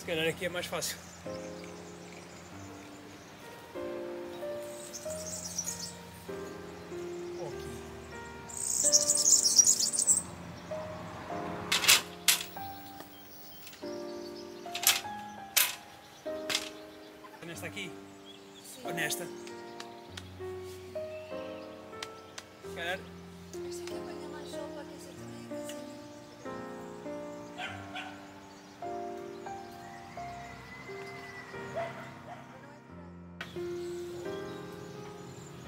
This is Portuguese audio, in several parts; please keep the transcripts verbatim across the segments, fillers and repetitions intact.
Se calhar aqui é mais fácil. Okay. Nesta aqui? Sim. Ou nesta? Se calhar... Esta aqui apanha mais sol para aquecer também a casinha.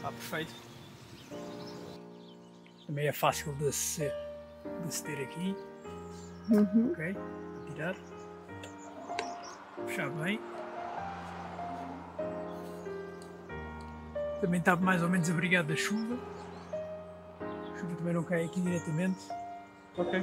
Ah, perfeito. Também é fácil de se, de se ter aqui. Uhum. Ok, vou tirar. Puxar bem. Também está mais ou menos abrigado da chuva. A chuva também não cai aqui diretamente. Ok.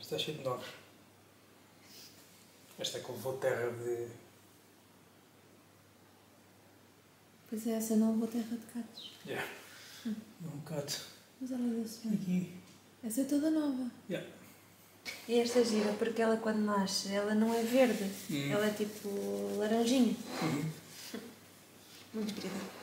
Está cheio de novos. Esta é que levou terra de... Pois é, essa não levou terra de catos. É. Yeah. Hum. Um cato. Mas ela deu-se bem. Aqui. Essa é toda nova. Yeah. E esta é gira porque ela quando nasce, ela não é verde. Hum. Ela é tipo laranjinha. Uhum. Muito querida.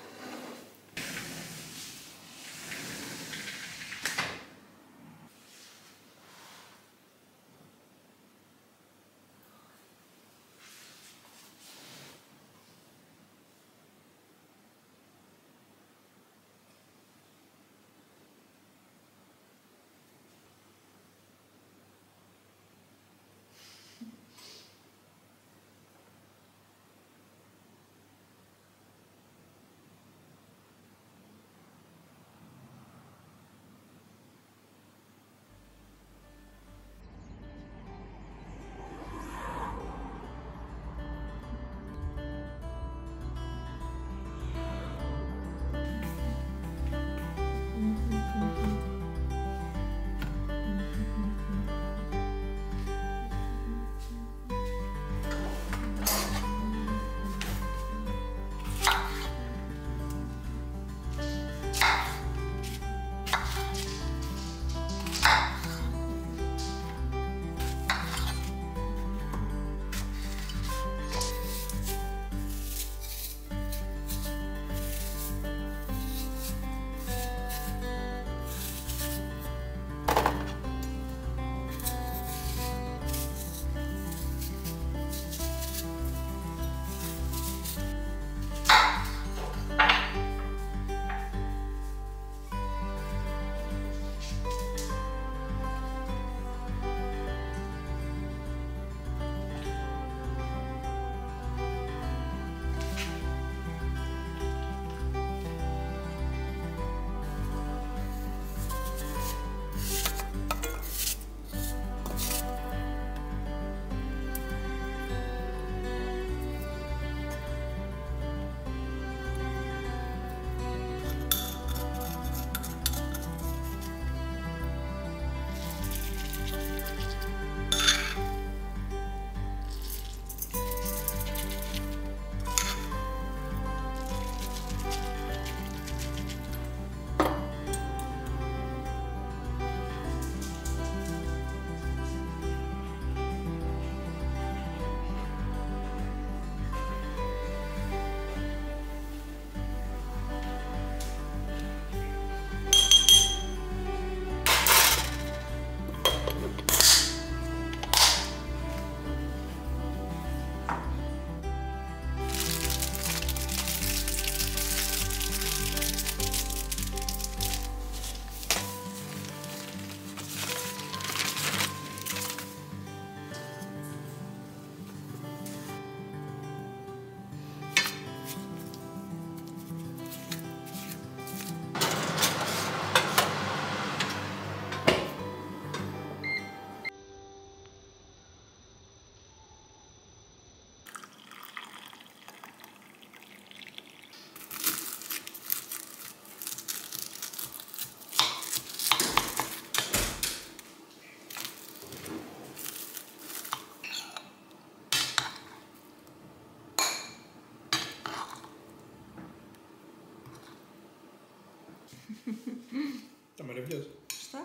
Está maravilhoso. Está?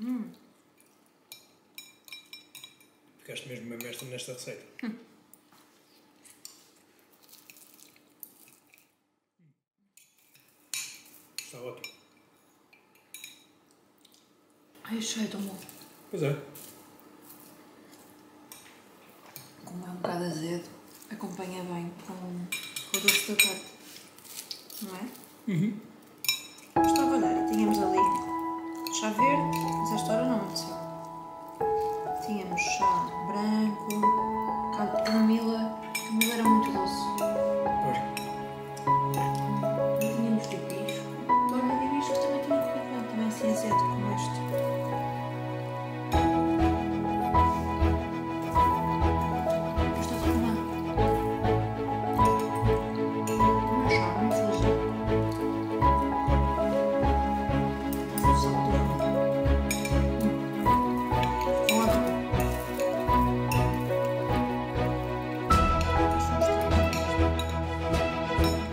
Hum. Ficaste mesmo uma mestra nesta receita. Hum. Está ótimo. Ai, isso é tão bom. Pois é. Como é um bocado azedo, acompanha bem com, com o doce da torta, não é? Uhum. Estava a olhar e tínhamos ali chá verde, mas esta hora não aconteceu. Tínhamos chá branco, camomila, camomila era muito doce. Thank you.